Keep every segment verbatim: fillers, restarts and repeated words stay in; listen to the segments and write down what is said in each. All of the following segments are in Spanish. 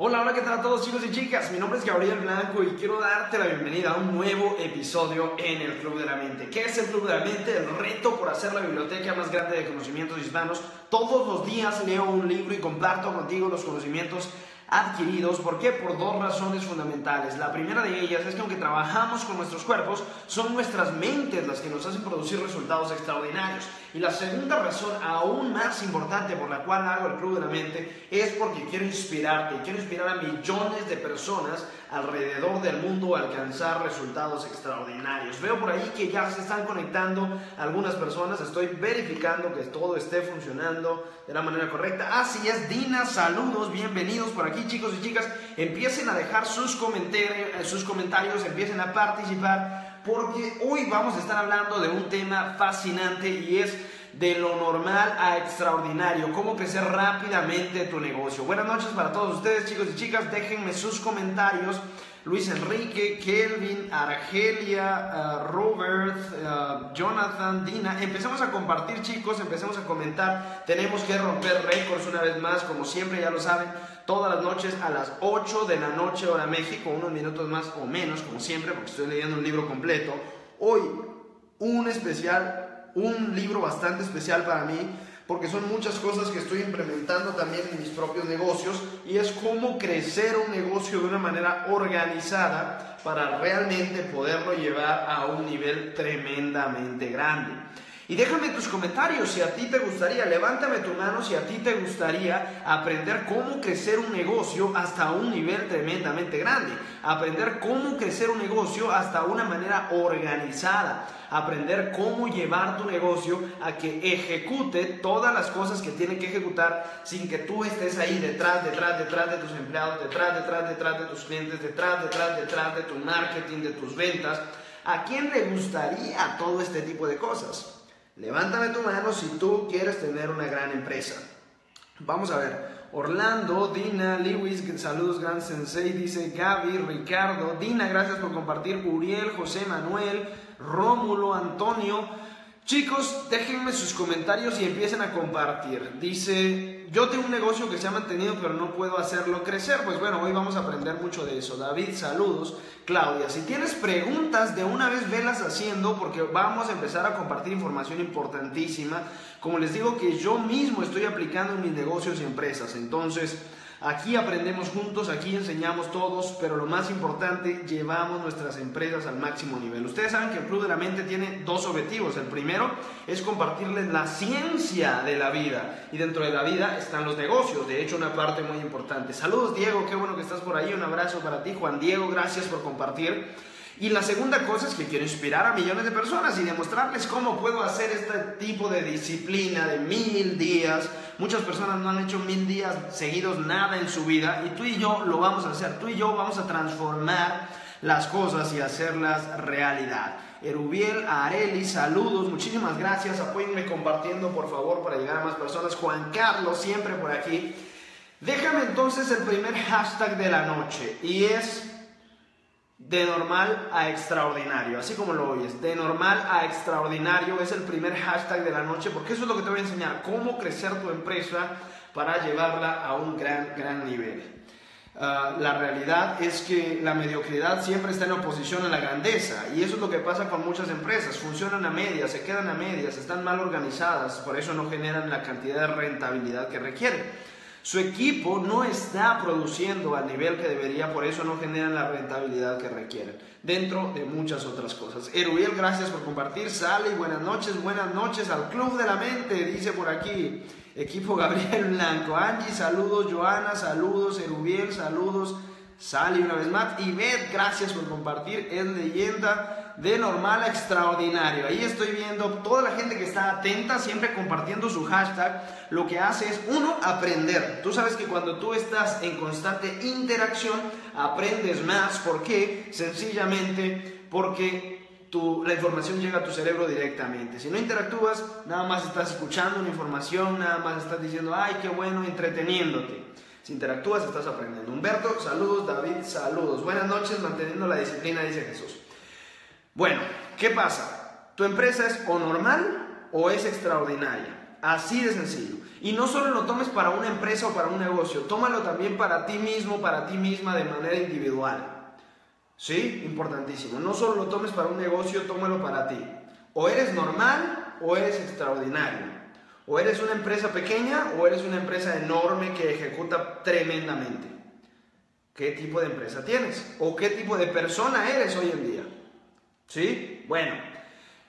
Hola, hola, ¿qué tal a todos chicos y chicas? Mi nombre es Gabriel Blanco y quiero darte la bienvenida a un nuevo episodio en el Club de la Mente. ¿Qué es el Club de la Mente? El reto por hacer la biblioteca más grande de conocimientos hispanos. Todos los días leo un libro y comparto contigo los conocimientos adquiridos. ¿Por qué? Por dos razones fundamentales. La primera de ellas es que aunque trabajamos con nuestros cuerpos, son nuestras mentes las que nos hacen producir resultados extraordinarios. Y la segunda razón aún más importante por la cual hago el Club de la Mente es porque quiero inspirarte, quiero inspirar a millones de personas alrededor del mundo a alcanzar resultados extraordinarios. Veo por ahí que ya se están conectando algunas personas, estoy verificando que todo esté funcionando de la manera correcta. Así es, Dina, saludos, bienvenidos por aquí. Y chicos y chicas, empiecen a dejar sus comentarios, sus comentarios, empiecen a participar, porque hoy vamos a estar hablando de un tema fascinante y es de lo normal a extraordinario, cómo crecer rápidamente tu negocio. Buenas noches para todos ustedes, chicos y chicas, déjenme sus comentarios. Luis Enrique, Kelvin, Argelia, uh, Robert, uh, Jonathan, Dina. Empecemos a compartir, chicos, empecemos a comentar. Tenemos que romper récords una vez más, como siempre, ya lo saben. Todas las noches a las ocho de la noche hora México, unos minutos más o menos, como siempre, porque estoy leyendo un libro completo. Hoy un especial, un libro bastante especial para mí, porque son muchas cosas que estoy implementando también en mis propios negocios y es cómo crecer un negocio de una manera organizada para realmente poderlo llevar a un nivel tremendamente grande. Y déjame tus comentarios si a ti te gustaría, levántame tu mano si a ti te gustaría aprender cómo crecer un negocio hasta un nivel tremendamente grande, aprender cómo crecer un negocio hasta una manera organizada, aprender cómo llevar tu negocio a que ejecute todas las cosas que tiene que ejecutar sin que tú estés ahí detrás, detrás, detrás de tus empleados, detrás, detrás, detrás de tus clientes, detrás, detrás, detrás de tu marketing, de tus ventas. ¿A quién le gustaría todo este tipo de cosas? Levántame tu mano si tú quieres tener una gran empresa. Vamos a ver. Orlando, Dina, Lewis, saludos, Gran Sensei, dice Gaby, Ricardo, Dina, gracias por compartir, Uriel, José Manuel, Rómulo, Antonio. Chicos, déjenme sus comentarios y empiecen a compartir. Dice, yo tengo un negocio que se ha mantenido pero no puedo hacerlo crecer. Pues bueno, hoy vamos a aprender mucho de eso. David, saludos. Claudia, si tienes preguntas, de una vez velas haciendo porque vamos a empezar a compartir información importantísima. Como les digo que yo mismo estoy aplicando en mis negocios y empresas. Entonces, aquí aprendemos juntos, aquí enseñamos todos, pero lo más importante, llevamos nuestras empresas al máximo nivel. Ustedes saben que el Club de la Mente tiene dos objetivos. El primero es compartirles la ciencia de la vida y dentro de la vida están los negocios, de hecho una parte muy importante. Saludos Diego, qué bueno que estás por ahí, un abrazo para ti Juan Diego, gracias por compartir. Y la segunda cosa es que quiero inspirar a millones de personas y demostrarles cómo puedo hacer este tipo de disciplina de mil días. Muchas personas no han hecho mil días seguidos nada en su vida y tú y yo lo vamos a hacer. Tú y yo vamos a transformar las cosas y hacerlas realidad. Erubiel, Areli, saludos, muchísimas gracias. Apóyenme compartiendo por favor para llegar a más personas. Juan Carlos, siempre por aquí. Déjame entonces el primer hashtag de la noche y es... de normal a extraordinario, así como lo oyes, de normal a extraordinario es el primer hashtag de la noche porque eso es lo que te voy a enseñar, cómo crecer tu empresa para llevarla a un gran, gran nivel. Uh, la realidad es que la mediocridad siempre está en oposición a la grandeza y eso es lo que pasa con muchas empresas, funcionan a medias, se quedan a medias, están mal organizadas, por eso no generan la cantidad de rentabilidad que requieren. Su equipo no está produciendo al nivel que debería, por eso no generan la rentabilidad que requieren, dentro de muchas otras cosas. Erubiel, gracias por compartir. Sally, buenas noches, buenas noches al Club de la Mente, dice por aquí, equipo Gabriel Blanco. Angie, saludos. Joana, saludos. Erubiel, saludos. Sally, una vez más. Ivette, gracias por compartir. Es leyenda. De normal a extraordinario. Ahí estoy viendo toda la gente que está atenta, siempre compartiendo su hashtag. Lo que hace es, uno, aprender. Tú sabes que cuando tú estás en constante interacción, aprendes más. ¿Por qué? Sencillamente porque tu, la información llega a tu cerebro directamente. Si no interactúas, nada más estás escuchando una información, nada más estás diciendo, ay, qué bueno, entreteniéndote. Si interactúas, estás aprendiendo. Humberto, saludos. David, saludos. Buenas noches, manteniendo la disciplina, dice Jesús. Bueno, ¿qué pasa? Tu empresa es o normal o es extraordinaria. Así de sencillo. Y no solo lo tomes para una empresa o para un negocio, tómalo también para ti mismo, para ti misma de manera individual. ¿Sí? Importantísimo. No solo lo tomes para un negocio, tómalo para ti. O eres normal o eres extraordinario. O eres una empresa pequeña o eres una empresa enorme que ejecuta tremendamente. ¿Qué tipo de empresa tienes? ¿O qué tipo de persona eres hoy en día? ¿Sí? Bueno.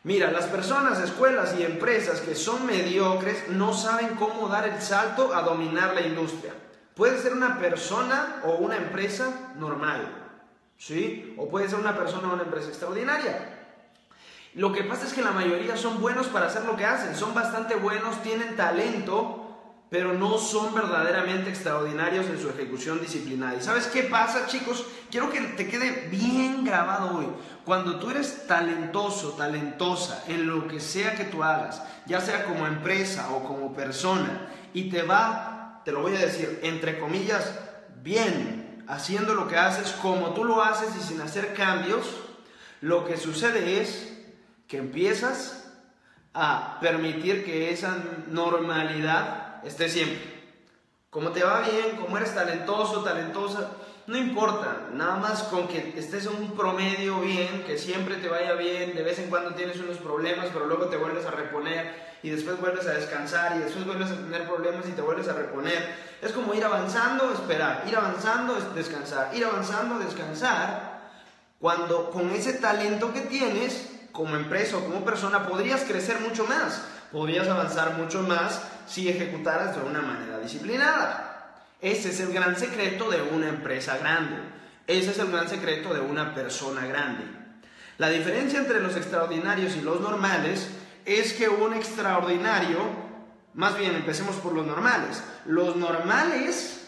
Mira, las personas, escuelas y empresas que son mediocres no saben cómo dar el salto a dominar la industria. Puede ser una persona o una empresa normal, ¿sí? O puede ser una persona o una empresa extraordinaria. Lo que pasa es que la mayoría son buenos para hacer lo que hacen, son bastante buenos, tienen talento, pero no son verdaderamente extraordinarios en su ejecución disciplinada. ¿Y sabes qué pasa, chicos? Quiero que te quede bien grabado hoy. Cuando tú eres talentoso, talentosa, en lo que sea que tú hagas, ya sea como empresa o como persona, y te va, te lo voy a decir, entre comillas, bien, haciendo lo que haces, como tú lo haces y sin hacer cambios, lo que sucede es que empiezas a permitir que esa normalidad esté siempre. Como te va bien, como eres talentoso, talentosa, no importa, nada más con que estés en un promedio bien, que siempre te vaya bien, de vez en cuando tienes unos problemas, pero luego te vuelves a reponer y después vuelves a descansar y después vuelves a tener problemas y te vuelves a reponer. Es como ir avanzando, esperar, ir avanzando, descansar, ir avanzando, descansar. Cuando con ese talento que tienes, como empresa o como persona, podrías crecer mucho más, podrías avanzar mucho más si ejecutaras de una manera disciplinada. Ese es el gran secreto de una empresa grande. Ese es el gran secreto de una persona grande. La diferencia entre los extraordinarios y los normales es que un extraordinario, más bien empecemos por los normales. Los normales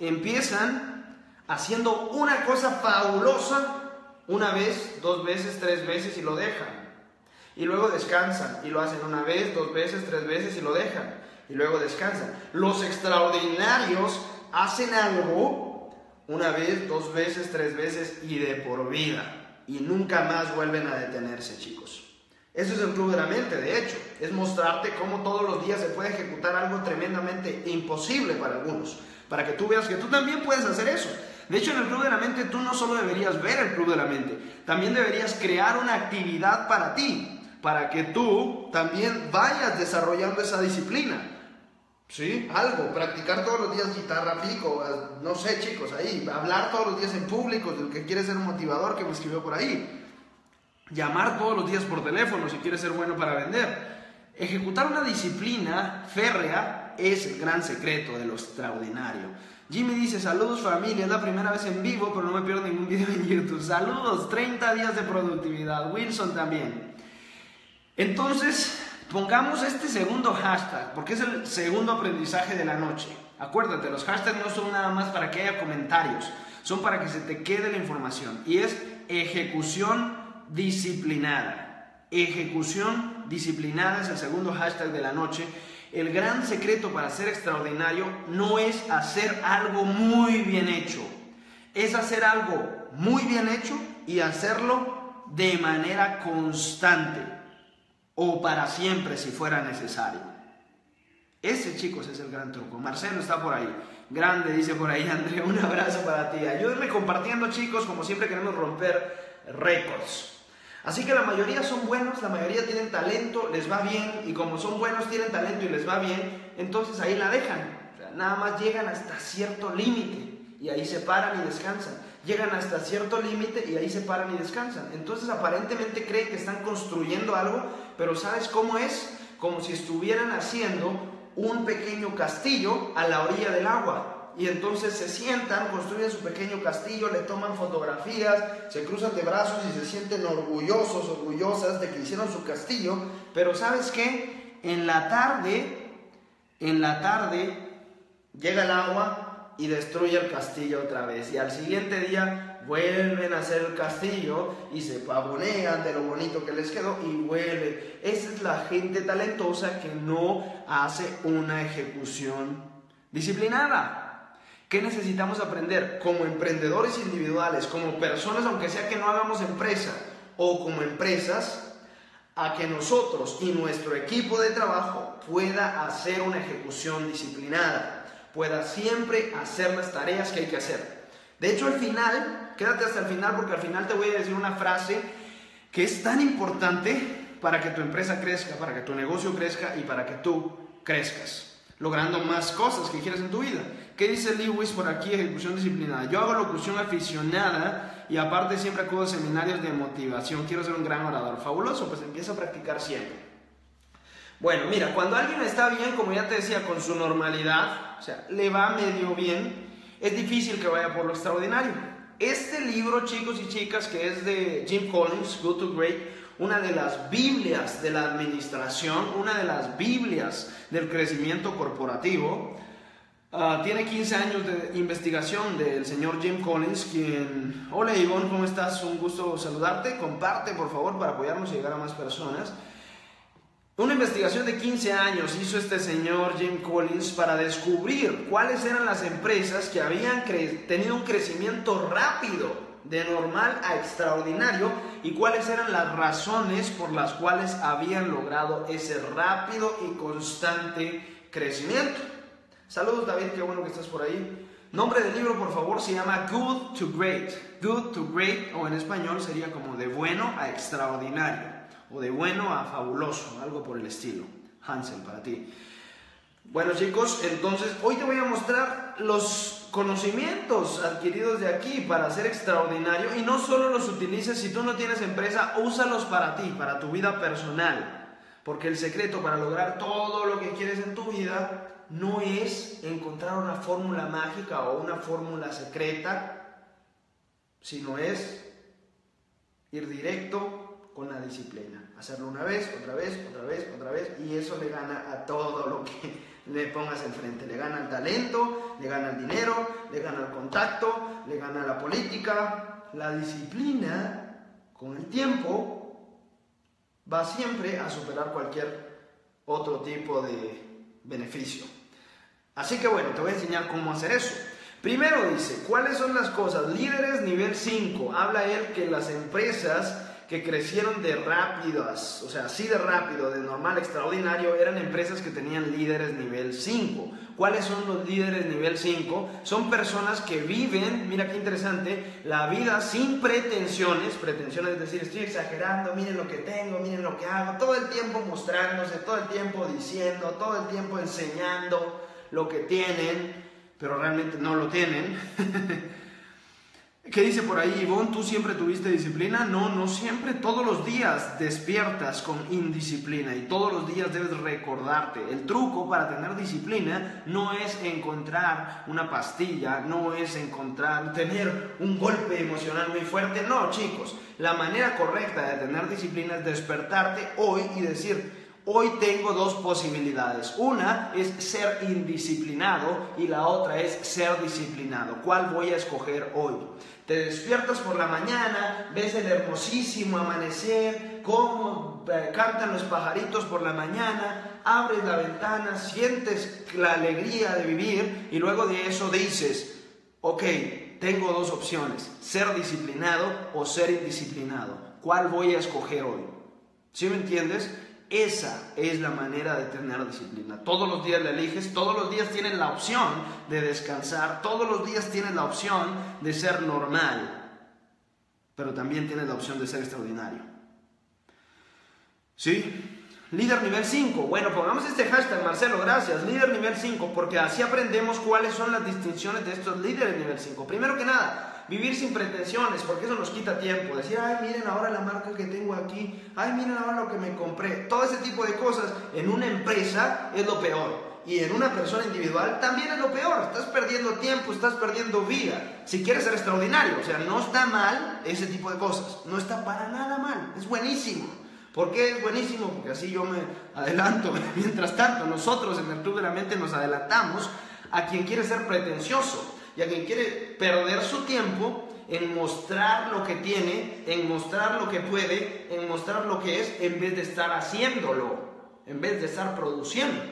empiezan haciendo una cosa fabulosa una vez, dos veces, tres veces y lo dejan. Y luego descansan, y lo hacen una vez, dos veces, tres veces y lo dejan, y luego descansan. Los extraordinarios hacen algo una vez, dos veces, tres veces y de por vida, y nunca más vuelven a detenerse, chicos. Eso es el Club de la Mente, de hecho, es mostrarte cómo todos los días se puede ejecutar algo tremendamente imposible para algunos, para que tú veas que tú también puedes hacer eso. De hecho, en el Club de la Mente tú no solo deberías ver el Club de la Mente, también deberías crear una actividad para ti, para que tú también vayas desarrollando esa disciplina, ¿sí? Algo, practicar todos los días guitarra, pico, no sé, chicos, ahí, hablar todos los días en público, del que quiere ser un motivador que me escribió por ahí, llamar todos los días por teléfono si quieres ser bueno para vender. Ejecutar una disciplina férrea es el gran secreto de lo extraordinario. Jimmy dice, saludos familia, es la primera vez en vivo, pero no me pierdo ningún video en YouTube. Saludos, treinta días de productividad, Wilson también. Entonces, pongamos este segundo hashtag, porque es el segundo aprendizaje de la noche. Acuérdate, los hashtags no son nada más para que haya comentarios, son para que se te quede la información. Y es ejecución disciplinada. Ejecución disciplinada es el segundo hashtag de la noche. El gran secreto para ser extraordinario no es hacer algo muy bien hecho, es hacer algo muy bien hecho y hacerlo de manera constante. O para siempre si fuera necesario. Ese, chicos, es el gran truco. Marcelo está por ahí. Grande, dice por ahí Andrea. Un abrazo para ti. Ayúdenme compartiendo, chicos. Como siempre queremos romper récords. Así que la mayoría son buenos, la mayoría tienen talento, les va bien. Y como son buenos, tienen talento y les va bien, entonces ahí la dejan. O sea, nada más llegan hasta cierto límite y ahí se paran y descansan. Llegan hasta cierto límite y ahí se paran y descansan. Entonces aparentemente creen que están construyendo algo, pero ¿sabes cómo es? Como si estuvieran haciendo un pequeño castillo a la orilla del agua. Y entonces se sientan, construyen su pequeño castillo, le toman fotografías, se cruzan de brazos y se sienten orgullosos, orgullosas de que hicieron su castillo. Pero ¿sabes qué? En la tarde, en la tarde llega el agua y destruye el castillo otra vez, y al siguiente día vuelven a hacer el castillo y se pavonean de lo bonito que les quedó y vuelven. Esa es la gente talentosa que no hace una ejecución disciplinada. ¿Qué necesitamos aprender? Como emprendedores individuales, como personas, aunque sea que no hagamos empresa, o como empresas, a que nosotros y nuestro equipo de trabajo pueda hacer una ejecución disciplinada, pueda siempre hacer las tareas que hay que hacer. De hecho, al final, quédate hasta el final, porque al final te voy a decir una frase que es tan importante para que tu empresa crezca, para que tu negocio crezca y para que tú crezcas, logrando más cosas que quieres en tu vida. ¿Qué dice Lewis por aquí? Ejecución disciplinada. Yo hago locución aficionada y aparte siempre acudo a seminarios de motivación. Quiero ser un gran orador. Fabuloso, pues empieza a practicar siempre. Bueno, mira, cuando alguien está bien, como ya te decía, con su normalidad, o sea, le va medio bien, es difícil que vaya por lo extraordinario. Este libro, chicos y chicas, que es de Jim Collins, Good to Great, una de las Biblias de la administración, una de las Biblias del crecimiento corporativo. Uh, tiene quince años de investigación del señor Jim Collins, quien... Hola Ivonne, ¿cómo estás? Un gusto saludarte. Comparte, por favor, para apoyarnos y llegar a más personas. Una investigación de quince años hizo este señor Jim Collins para descubrir cuáles eran las empresas que habían tenido un crecimiento rápido, de normal a extraordinario, y cuáles eran las razones por las cuales habían logrado ese rápido y constante crecimiento. Saludos David, qué bueno que estás por ahí. Nombre del libro, por favor, se llama Good to Great. Good to Great, o en español sería como de bueno a extraordinario, o de bueno a fabuloso, algo por el estilo. Hansel, para ti. Bueno chicos, entonces hoy te voy a mostrar los conocimientos adquiridos de aquí para ser extraordinario, y no solo los utilices si tú no tienes empresa, úsalos para ti, para tu vida personal, porque el secreto para lograr todo lo que quieres en tu vida no es encontrar una fórmula mágica o una fórmula secreta, sino es ir directo con la disciplina, hacerlo una vez, otra vez, otra vez, otra vez, y eso le gana a todo lo que le pongas enfrente. Le gana al talento, le gana al dinero, le gana al contacto, le gana a la política. La disciplina, con el tiempo, va siempre a superar cualquier otro tipo de beneficio. Así que bueno, te voy a enseñar cómo hacer eso. Primero dice, ¿cuáles son las cosas? Líderes nivel cinco, habla él que las empresas que crecieron de rápidas, o sea, así de rápido, de normal, extraordinario, eran empresas que tenían líderes nivel cinco. ¿Cuáles son los líderes nivel cinco? Son personas que viven, mira qué interesante, la vida sin pretensiones. Pretensiones es decir, estoy exagerando, miren lo que tengo, miren lo que hago, todo el tiempo mostrándose, todo el tiempo diciendo, todo el tiempo enseñando lo que tienen, pero realmente no lo tienen. ¿Qué dice por ahí, Ivonne? ¿Tú siempre tuviste disciplina? No, no siempre. Todos los días despiertas con indisciplina y todos los días debes recordarte. El truco para tener disciplina no es encontrar una pastilla, no es encontrar, tener un golpe emocional muy fuerte. No, chicos, la manera correcta de tener disciplina es despertarte hoy y decir... Hoy tengo dos posibilidades, una es ser indisciplinado y la otra es ser disciplinado. ¿Cuál voy a escoger hoy? Te despiertas por la mañana, ves el hermosísimo amanecer, cómo cantan los pajaritos por la mañana, abres la ventana, sientes la alegría de vivir y luego de eso dices, ok, tengo dos opciones, ser disciplinado o ser indisciplinado. ¿Cuál voy a escoger hoy? ¿Sí me entiendes? Esa es la manera de tener disciplina. Todos los días la eliges, todos los días tienes la opción de descansar, todos los días tienes la opción de ser normal, pero también tienes la opción de ser extraordinario. ¿Sí? Líder nivel cinco. Bueno, pongamos este hashtag, Marcelo, gracias. Líder nivel cinco, porque así aprendemos cuáles son las distinciones de estos líderes nivel cinco. Primero que nada, vivir sin pretensiones, porque eso nos quita tiempo. Decir, ay, miren ahora la marca que tengo aquí, ay, miren ahora lo que me compré. Todo ese tipo de cosas en una empresa es lo peor. Y en una persona individual también es lo peor. Estás perdiendo tiempo, estás perdiendo vida. Si quieres ser extraordinario, o sea, no está mal ese tipo de cosas. No está para nada mal, es buenísimo. ¿Por qué es buenísimo? Porque así yo me adelanto. Mientras tanto, nosotros en el Club de la Mente nos adelantamos a quien quiere ser pretencioso y a quien quiere perder su tiempo en mostrar lo que tiene, en mostrar lo que puede, en mostrar lo que es, en vez de estar haciéndolo, en vez de estar produciendo.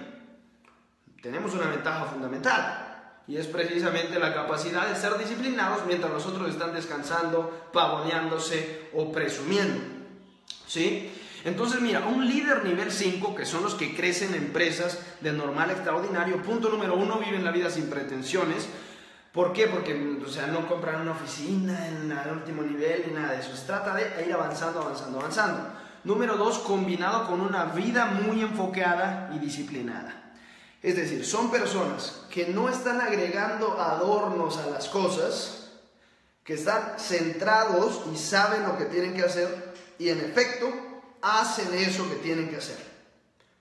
Tenemos una ventaja fundamental y es precisamente la capacidad de ser disciplinados mientras los otros están descansando, pavoneándose o presumiendo. ¿Sí? Entonces, mira, un líder nivel cinco, que son los que crecen empresas de normal a extraordinario, punto número uno, viven la vida sin pretensiones. ¿Por qué? Porque, o sea, no compran una oficina en el último nivel ni nada de eso. Se trata de ir avanzando, avanzando, avanzando. Número dos, combinado con una vida muy enfocada y disciplinada. Es decir, son personas que no están agregando adornos a las cosas, que están centrados y saben lo que tienen que hacer y en efecto hacen eso que tienen que hacer,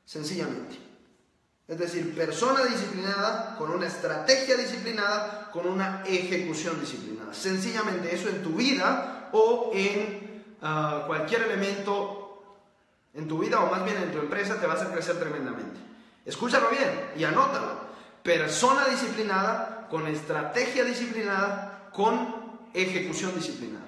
sencillamente. Es decir, persona disciplinada, con una estrategia disciplinada, con una ejecución disciplinada. Sencillamente eso en tu vida o en uh, cualquier elemento, en tu vida o más bien en tu empresa, te va a hacer crecer tremendamente. Escúchalo bien y anótalo. Persona disciplinada, con estrategia disciplinada, con ejecución disciplinada.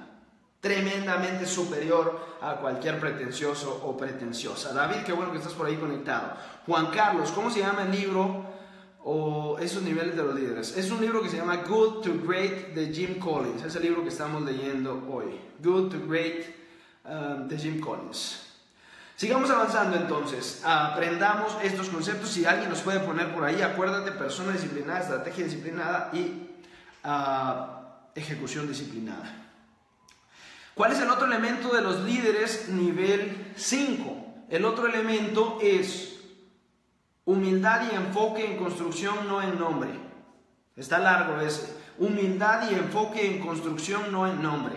Tremendamente superior a cualquier pretencioso o pretenciosa. David, qué bueno que estás por ahí conectado. Juan Carlos, ¿cómo se llama el libro o esos niveles de los líderes? Es un libro que se llama Good to Great de Jim Collins. Es el libro que estamos leyendo hoy. Good to Great um, de Jim Collins. Sigamos avanzando entonces. Aprendamos estos conceptos. Si alguien los puede poner por ahí, acuérdate, persona disciplinada, estrategia disciplinada y uh, ejecución disciplinada. ¿Cuál es el otro elemento de los líderes nivel cinco? El otro elemento es humildad y enfoque en construcción, no en nombre. Está largo ese. Humildad y enfoque en construcción, no en nombre.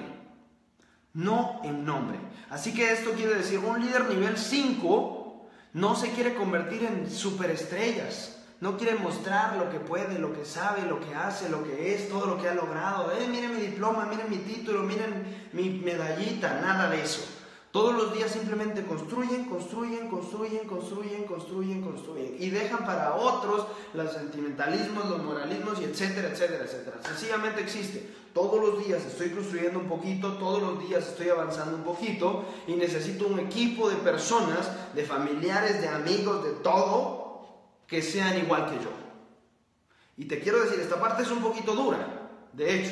No en nombre. Así que esto quiere decir, un líder nivel cinco no se quiere convertir en superestrellas. No quiere mostrar lo que puede, lo que sabe, lo que hace, lo que es, todo lo que ha logrado. Eh, miren mi diploma, miren mi título, miren mi medallita, nada de eso. Todos los días simplemente construyen, construyen, construyen, construyen, construyen, construyen. Y dejan para otros los sentimentalismos, los moralismos y etcétera, etcétera, etcétera. Sencillamente existe. Todos los días estoy construyendo un poquito, todos los días estoy avanzando un poquito y necesito un equipo de personas, de familiares, de amigos, de todo, que sean igual que yo. Y te quiero decir, esta parte es un poquito dura. De hecho,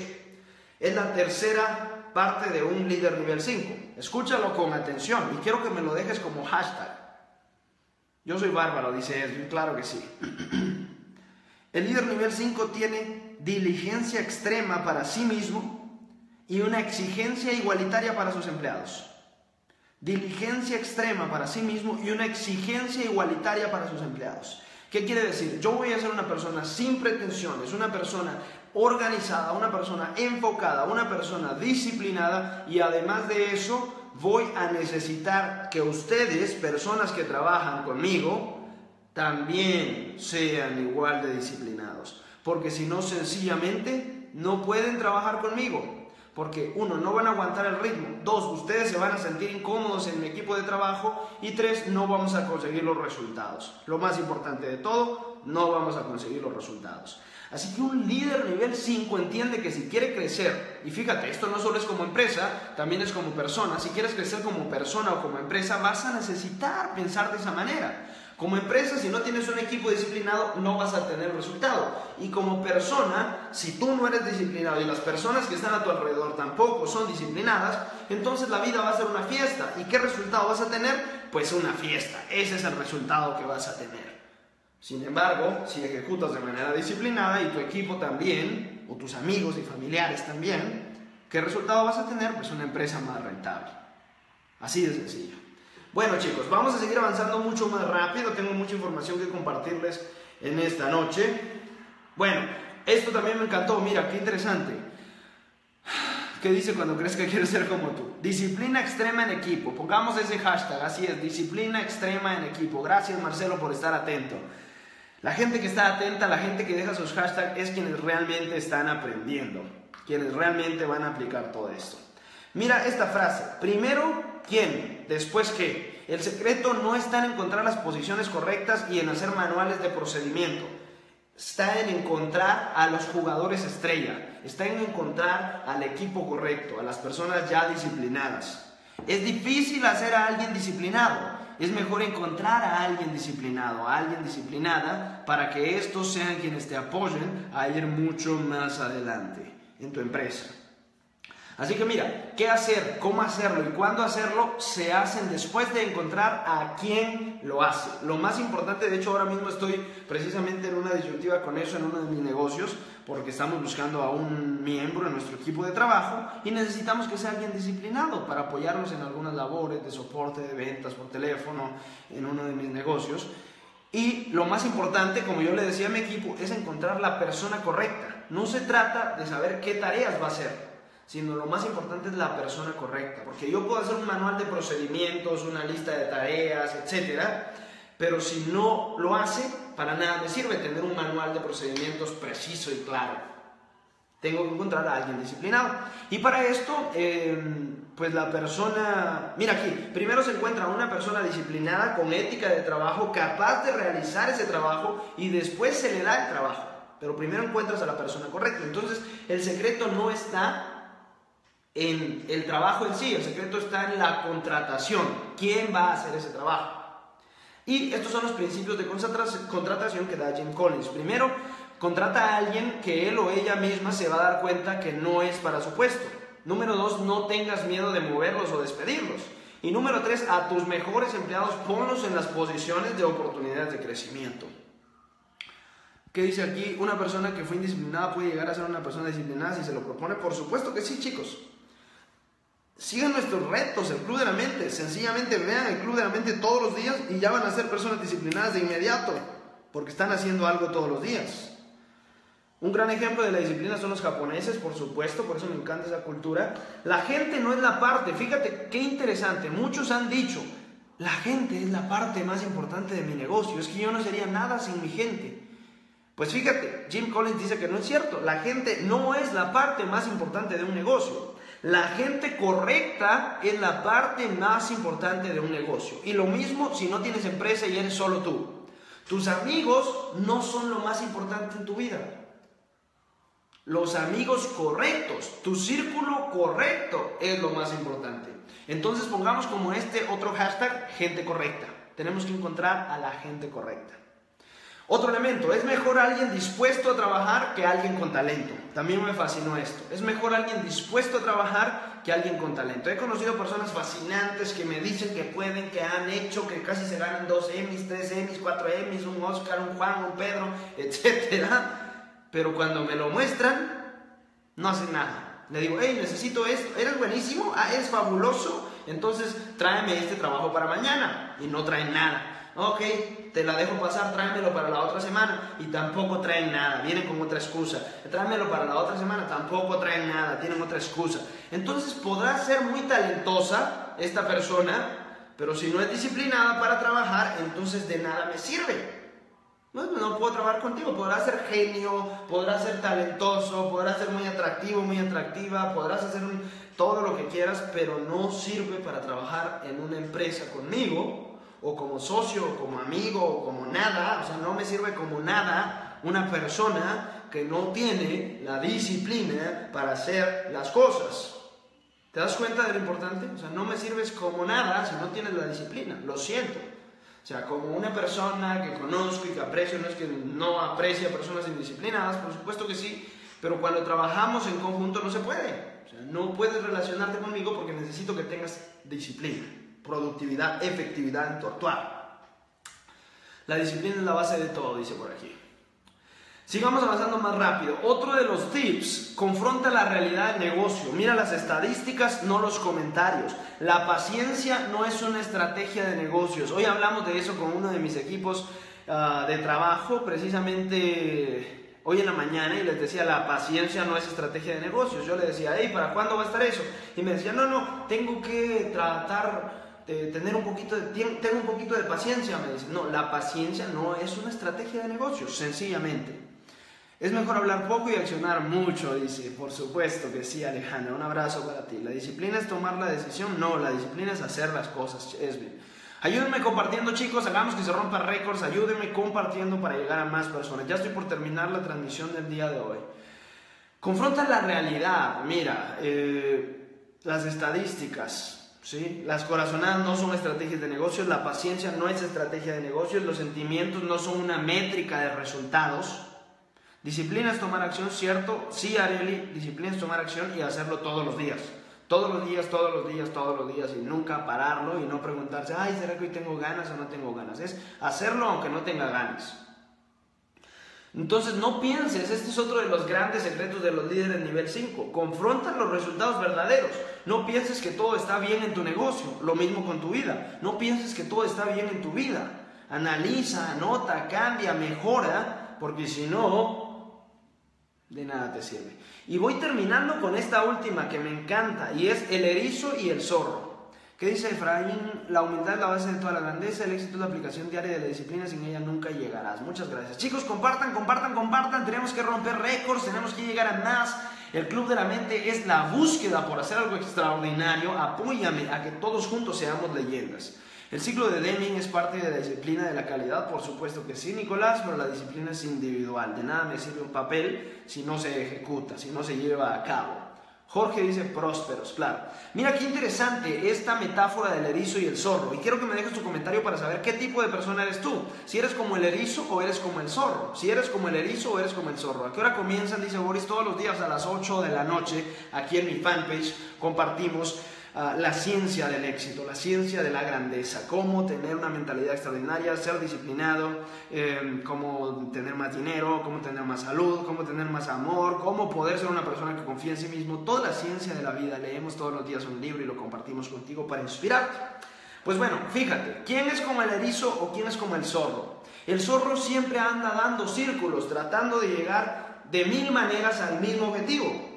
es la tercera parte de un líder nivel cinco. Escúchalo con atención y quiero que me lo dejes como hashtag. Yo soy bárbaro, dice Edwin, claro que sí. El líder nivel cinco tiene diligencia extrema para sí mismo y una exigencia igualitaria para sus empleados. Diligencia extrema para sí mismo y una exigencia igualitaria para sus empleados. ¿Qué quiere decir? Yo voy a ser una persona sin pretensiones, una persona organizada, una persona enfocada, una persona disciplinada y además de eso voy a necesitar que ustedes, personas que trabajan conmigo, también sean igual de disciplinados. Porque si no, sencillamente no pueden trabajar conmigo. Porque, uno, no van a aguantar el ritmo. Dos, ustedes se van a sentir incómodos en mi equipo de trabajo. Y tres, no vamos a conseguir los resultados. Lo más importante de todo, no vamos a conseguir los resultados. Así que un líder nivel cinco entiende que si quiere crecer, y fíjate, esto no solo es como empresa, también es como persona. Si quieres crecer como persona o como empresa, vas a necesitar pensar de esa manera. Como empresa, si no tienes un equipo disciplinado, no vas a tener resultado. Y como persona, si tú no eres disciplinado y las personas que están a tu alrededor tampoco son disciplinadas, entonces la vida va a ser una fiesta. ¿Y qué resultado vas a tener? Pues una fiesta. Ese es el resultado que vas a tener. Sin embargo, si ejecutas de manera disciplinada y tu equipo también, o tus amigos y familiares también, ¿qué resultado vas a tener? Pues una empresa más rentable. Así de sencillo. Bueno chicos, vamos a seguir avanzando mucho más rápido, tengo mucha información que compartirles en esta noche. Bueno, esto también me encantó, mira, qué interesante. ¿Qué dice cuando crees que quieres ser como tú? Disciplina extrema en equipo, pongamos ese hashtag, así es, disciplina extrema en equipo. Gracias Marcelo por estar atento. La gente que está atenta, la gente que deja sus hashtags es quienes realmente están aprendiendo, quienes realmente van a aplicar todo esto. Mira esta frase, primero... ¿Quién? ¿Después qué? El secreto no está en encontrar las posiciones correctas y en hacer manuales de procedimiento. Está en encontrar a los jugadores estrella. Está en encontrar al equipo correcto, a las personas ya disciplinadas. Es difícil hacer a alguien disciplinado. Es mejor encontrar a alguien disciplinado, a alguien disciplinada, para que estos sean quienes te apoyen a ir mucho más adelante en tu empresa. Así que mira, qué hacer, cómo hacerlo y cuándo hacerlo se hacen después de encontrar a quién lo hace. Lo más importante, de hecho ahora mismo estoy precisamente en una disyuntiva con eso en uno de mis negocios, porque estamos buscando a un miembro en nuestro equipo de trabajo y necesitamos que sea alguien disciplinado para apoyarnos en algunas labores de soporte, de ventas por teléfono, en uno de mis negocios. Y lo más importante, como yo le decía a mi equipo, es encontrar la persona correcta. No se trata de saber qué tareas va a hacer, sino lo más importante es la persona correcta, porque yo puedo hacer un manual de procedimientos, una lista de tareas, etcétera, pero si no lo hace, para nada me sirve tener un manual de procedimientos preciso y claro. Tengo que encontrar a alguien disciplinado. Y para esto, eh, pues la persona... Mira aquí, primero se encuentra una persona disciplinada, con ética de trabajo, capaz de realizar ese trabajo, y después se le da el trabajo. Pero primero encuentras a la persona correcta. Entonces, el secreto no está en el trabajo en sí, el secreto está en la contratación. ¿Quién va a hacer ese trabajo? Y estos son los principios de contratación que da Jim Collins. Primero, contrata a alguien que él o ella misma se va a dar cuenta que no es para su puesto. Número dos, no tengas miedo de moverlos o despedirlos. Y número tres, a tus mejores empleados ponlos en las posiciones de oportunidades de crecimiento. ¿Qué dice aquí? Una persona que fue indisciplinada puede llegar a ser una persona disciplinada si se lo propone. Por supuesto que sí, chicos. Sigan nuestros retos, el Club de la Mente. Sencillamente vean el Club de la Mente todos los días y ya van a ser personas disciplinadas de inmediato, porque están haciendo algo todos los días. Un gran ejemplo de la disciplina son los japoneses, por supuesto, por eso me encanta esa cultura. La gente no es la parte, fíjate qué interesante, muchos han dicho, la gente es la parte más importante de mi negocio, es que yo no sería nada sin mi gente. Pues fíjate, Jim Collins dice que no es cierto, la gente no es la parte más importante de un negocio. La gente correcta es la parte más importante de un negocio. Y lo mismo si no tienes empresa y eres solo tú. Tus amigos no son lo más importante en tu vida. Los amigos correctos, tu círculo correcto es lo más importante. Entonces pongamos como este otro hashtag, gente correcta. Tenemos que encontrar a la gente correcta. Otro elemento, es mejor alguien dispuesto a trabajar que alguien con talento. También me fascinó esto. Es mejor alguien dispuesto a trabajar que alguien con talento. He conocido personas fascinantes que me dicen que pueden, que han hecho, que casi se ganan dos Emmys, tres Emmys, cuatro Emmys, un Oscar, un Juan, un Pedro, etcétera. Pero cuando me lo muestran, no hacen nada. Le digo, hey, necesito esto. ¿Eres buenísimo? Ah, ¿eres fabuloso? Entonces, tráeme este trabajo para mañana. Y no traen nada. Ok, te la dejo pasar, tráemelo para la otra semana. Y tampoco traen nada, vienen con otra excusa. Tráemelo para la otra semana, tampoco traen nada, tienen otra excusa. Entonces podrá ser muy talentosa esta persona, pero si no es disciplinada para trabajar, entonces de nada me sirve. No, no puedo trabajar contigo. Podrás ser genio, podrás ser talentoso, podrás ser muy atractivo, muy atractiva, podrás hacer un, todo lo que quieras, pero no sirve para trabajar en una empresa conmigo, o como socio, o como amigo, o como nada. O sea, no me sirve como nada una persona que no tiene la disciplina para hacer las cosas. ¿Te das cuenta de lo importante? O sea, no me sirves como nada si no tienes la disciplina, lo siento. O sea, como una persona que conozco y que aprecio, no es que no aprecie a personas indisciplinadas, por supuesto que sí, pero cuando trabajamos en conjunto no se puede. O sea, no puedes relacionarte conmigo porque necesito que tengas disciplina, productividad, efectividad en tu actuar. La disciplina es la base de todo, dice por aquí. Sigamos avanzando más rápido. Otro de los tips, confronta la realidad del negocio. Mira las estadísticas, no los comentarios. La paciencia no es una estrategia de negocios. Hoy hablamos de eso con uno de mis equipos uh, de trabajo, precisamente hoy en la mañana, y les decía, la paciencia no es estrategia de negocios. Yo le decía, hey, ¿para cuándo va a estar eso? Y me decía, no, no, tengo que tratar... De tener un poquito de tiempo, tengo un poquito de paciencia, me dicen. No, la paciencia no es una estrategia de negocios, sencillamente. Es mejor hablar poco y accionar mucho, dice. Por supuesto que sí, Alejandra, un abrazo para ti. La disciplina es tomar la decisión, no, la disciplina es hacer las cosas, es bien. Ayúdenme compartiendo, chicos, hagamos que se rompa récords, ayúdenme compartiendo para llegar a más personas. Ya estoy por terminar la transmisión del día de hoy. Confronta la realidad, mira, eh, las estadísticas. ¿Sí? Las corazonadas no son estrategias de negocios, la paciencia no es estrategia de negocios, los sentimientos no son una métrica de resultados. Disciplina es tomar acción, ¿cierto? Sí, Areli, disciplina es tomar acción y hacerlo todos los días. Todos los días, todos los días, todos los días, y nunca pararlo y no preguntarse, ay, ¿será que hoy tengo ganas o no tengo ganas? Es hacerlo aunque no tenga ganas. Entonces no pienses, este es otro de los grandes secretos de los líderes nivel cinco, confronta los resultados verdaderos. No pienses que todo está bien en tu negocio, lo mismo con tu vida, no pienses que todo está bien en tu vida, analiza, anota, cambia, mejora, porque si no, de nada te sirve. Y voy terminando con esta última que me encanta, y es el erizo y el zorro. ¿Qué dice Efraín? La humildad es la base de toda la grandeza, el éxito es la aplicación diaria de la disciplina, sin ella nunca llegarás. Muchas gracias. Chicos, compartan, compartan, compartan, tenemos que romper récords, tenemos que llegar a más. El Club de la Mente es la búsqueda por hacer algo extraordinario, apóyame a que todos juntos seamos leyendas. El ciclo de Deming es parte de la disciplina de la calidad, por supuesto que sí, Nicolás, pero la disciplina es individual, de nada me sirve un papel si no se ejecuta, si no se lleva a cabo. Jorge dice prósperos, claro. Mira qué interesante esta metáfora del erizo y el zorro. Y quiero que me dejes tu comentario para saber qué tipo de persona eres tú. Si eres como el erizo o eres como el zorro. Si eres como el erizo o eres como el zorro. ¿A qué hora comienzan? Dice Boris, todos los días a las ocho de la noche. Aquí en mi fanpage compartimos uh, la ciencia del éxito, la ciencia de la grandeza. Cómo tener una mentalidad extraordinaria, ser disciplinado, eh, cómo tener más dinero, cómo tener más salud, cómo tener más amor, cómo poder ser una persona que confía en sí mismo. Toda la ciencia de la vida, leemos todos los días un libro y lo compartimos contigo para inspirarte. Pues bueno, fíjate, ¿quién es como el erizo o quién es como el zorro? El zorro siempre anda dando círculos, tratando de llegar de mil maneras al mismo objetivo.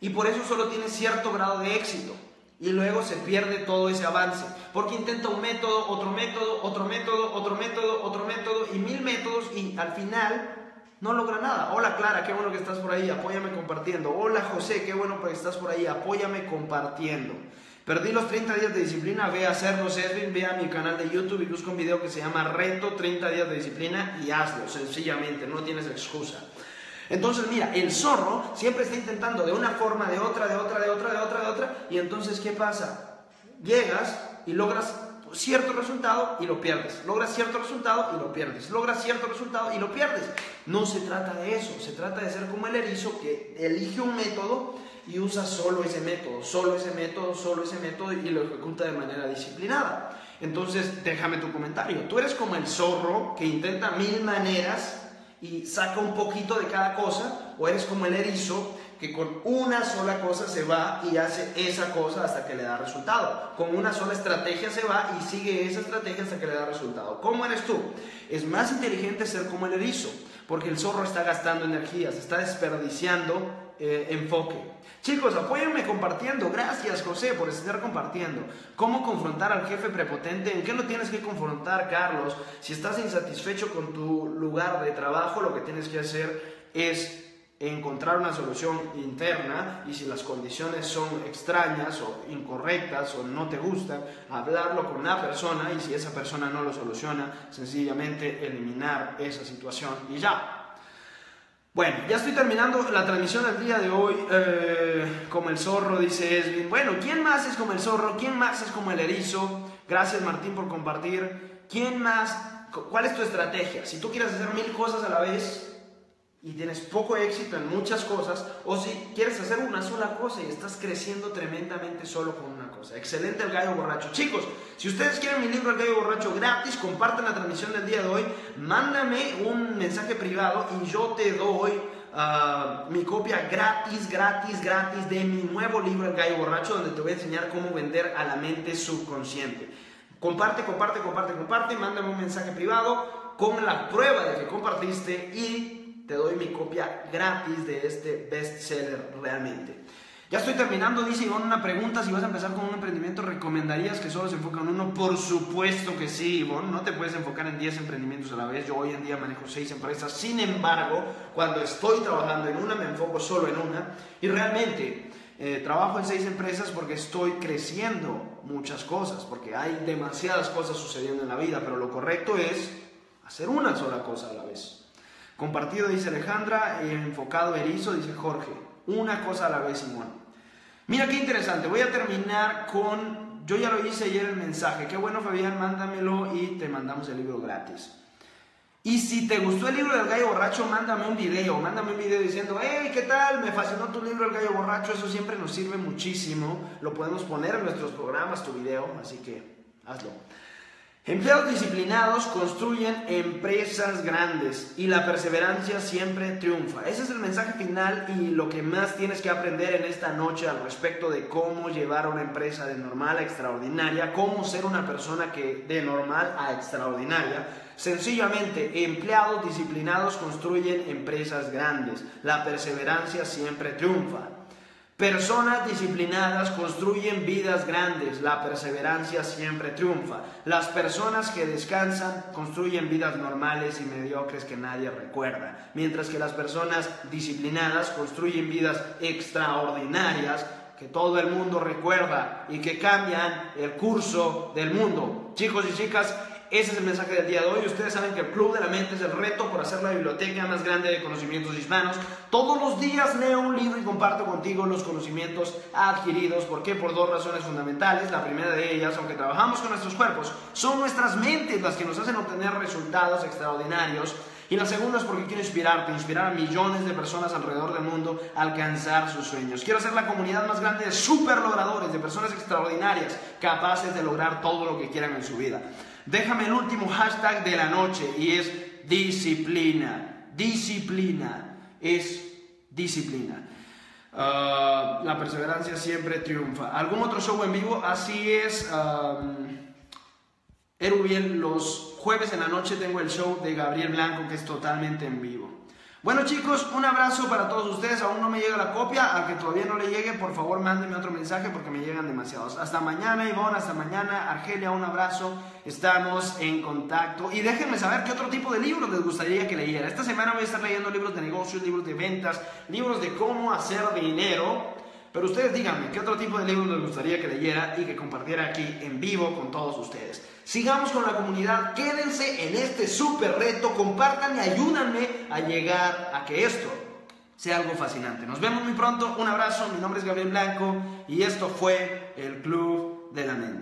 Y por eso solo tiene cierto grado de éxito. Y luego se pierde todo ese avance. Porque intenta un método, otro método, otro método, otro método, otro método y mil métodos y al final no logra nada. Hola Clara, qué bueno que estás por ahí, apóyame compartiendo. Hola José, qué bueno que estás por ahí, apóyame compartiendo. Perdí los treinta días de disciplina, ve a hacerlos, Edwin, ve a mi canal de YouTube y busca un video que se llama Reto treinta días de disciplina y hazlo, sencillamente, no tienes excusa. Entonces mira, el zorro siempre está intentando de una forma, de otra, de otra, de otra, de otra, de otra, y entonces ¿qué pasa? Llegas y logras cierto resultado y lo pierdes, logras cierto resultado y lo pierdes, logras cierto resultado y lo pierdes. No se trata de eso, se trata de ser como el erizo que elige un método y usa solo ese método, solo ese método, solo ese método y lo ejecuta de manera disciplinada. Entonces déjame tu comentario, tú eres como el zorro que intenta mil maneras y saca un poquito de cada cosa, o eres como el erizo que con una sola cosa se va y hace esa cosa hasta que le da resultado. Con una sola estrategia se va y sigue esa estrategia hasta que le da resultado. ¿Cómo eres tú? Es más inteligente ser como el erizo, porque el zorro está gastando energías, está desperdiciando eh, enfoque. Chicos, apóyenme compartiendo. Gracias, José, por estar compartiendo. ¿Cómo confrontar al jefe prepotente? ¿En qué lo tienes que confrontar, Carlos? Si estás insatisfecho con tu lugar de trabajo, lo que tienes que hacer es encontrar una solución interna, y si las condiciones son extrañas o incorrectas o no te gustan, hablarlo con una persona, y si esa persona no lo soluciona, sencillamente eliminar esa situación y ya. Bueno, ya estoy terminando la transmisión del día de hoy. Eh, como el zorro, dice Esvin. Bueno, ¿quién más es como el zorro? ¿Quién más es como el erizo? Gracias, Martín, por compartir. ¿Quién más? ¿Cuál es tu estrategia? Si tú quieres hacer mil cosas a la vez y tienes poco éxito en muchas cosas, o si quieres hacer una sola cosa y estás creciendo tremendamente solo con una cosa. Excelente El Gallo Borracho. Chicos, si ustedes quieren mi libro El Gallo Borracho gratis, compartan la transmisión del día de hoy, mándame un mensaje privado y yo te doy uh, mi copia gratis, gratis, gratis de mi nuevo libro El Gallo Borracho, donde te voy a enseñar cómo vender a la mente subconsciente. Comparte, comparte, comparte, comparte, mándame un mensaje privado con la prueba de que compartiste y te doy mi copia gratis de este bestseller realmente. Ya estoy terminando, dice Iván, una pregunta, si vas a empezar con un emprendimiento, ¿recomendarías que solo se enfoque en uno? Por supuesto que sí, Iván, no te puedes enfocar en diez emprendimientos a la vez, yo hoy en día manejo seis empresas, sin embargo, cuando estoy trabajando en una, me enfoco solo en una, y realmente eh, trabajo en seis empresas porque estoy creciendo muchas cosas, porque hay demasiadas cosas sucediendo en la vida, pero lo correcto es hacer una sola cosa a la vez. Compartido, dice Alejandra, eh, enfocado erizo, dice Jorge, una cosa a la vez, Simón. Mira qué interesante, voy a terminar con, yo ya lo hice ayer el mensaje, qué bueno Fabián, mándamelo y te mandamos el libro gratis. Y si te gustó el libro del Gallo Borracho, mándame un video, mándame un video diciendo, hey, ¿qué tal? Me fascinó tu libro El Gallo Borracho, eso siempre nos sirve muchísimo, lo podemos poner en nuestros programas, tu video, así que hazlo. Empleados disciplinados construyen empresas grandes y la perseverancia siempre triunfa. Ese es el mensaje final y lo que más tienes que aprender en esta noche al respecto de cómo llevar una empresa de normal a extraordinaria, cómo ser una persona que de normal a extraordinaria. Sencillamente, empleados disciplinados construyen empresas grandes. La perseverancia siempre triunfa. Personas disciplinadas construyen vidas grandes, la perseverancia siempre triunfa. Las personas que descansan construyen vidas normales y mediocres que nadie recuerda, mientras que las personas disciplinadas construyen vidas extraordinarias que todo el mundo recuerda y que cambian el curso del mundo. Chicos y chicas, ese es el mensaje del día de hoy. Ustedes saben que el Club de la Mente es el reto por hacer la biblioteca más grande de conocimientos hispanos. Todos los días leo un libro y comparto contigo los conocimientos adquiridos. ¿Por qué? Por dos razones fundamentales. La primera de ellas, aunque trabajamos con nuestros cuerpos, son nuestras mentes las que nos hacen obtener resultados extraordinarios. Y la segunda es porque quiero inspirarte, inspirar a millones de personas alrededor del mundo a alcanzar sus sueños. Quiero ser la comunidad más grande de super logradores, de personas extraordinarias, capaces de lograr todo lo que quieran en su vida. Déjame el último hashtag de la noche y es disciplina. Disciplina. Es disciplina. Uh, la perseverancia siempre triunfa. ¿Algún otro show en vivo? Así es. Um, Eru bien, los jueves en la noche tengo el show de Gabriel Blanco que es totalmente en vivo. Bueno chicos, un abrazo para todos ustedes. Aún no me llega la copia, al que todavía no le llegue, por favor mándenme otro mensaje porque me llegan demasiados. Hasta mañana Ivonne, hasta mañana Argelia, un abrazo. Estamos en contacto y déjenme saber qué otro tipo de libros les gustaría que leyera. Esta semana voy a estar leyendo libros de negocios, libros de ventas, libros de cómo hacer dinero. Pero ustedes díganme qué otro tipo de libros les gustaría que leyera y que compartiera aquí en vivo con todos ustedes. Sigamos con la comunidad, quédense en este súper reto, compartan y ayúdanme a llegar a que esto sea algo fascinante. Nos vemos muy pronto, un abrazo, mi nombre es Gabriel Blanco y esto fue El Club de la Mente.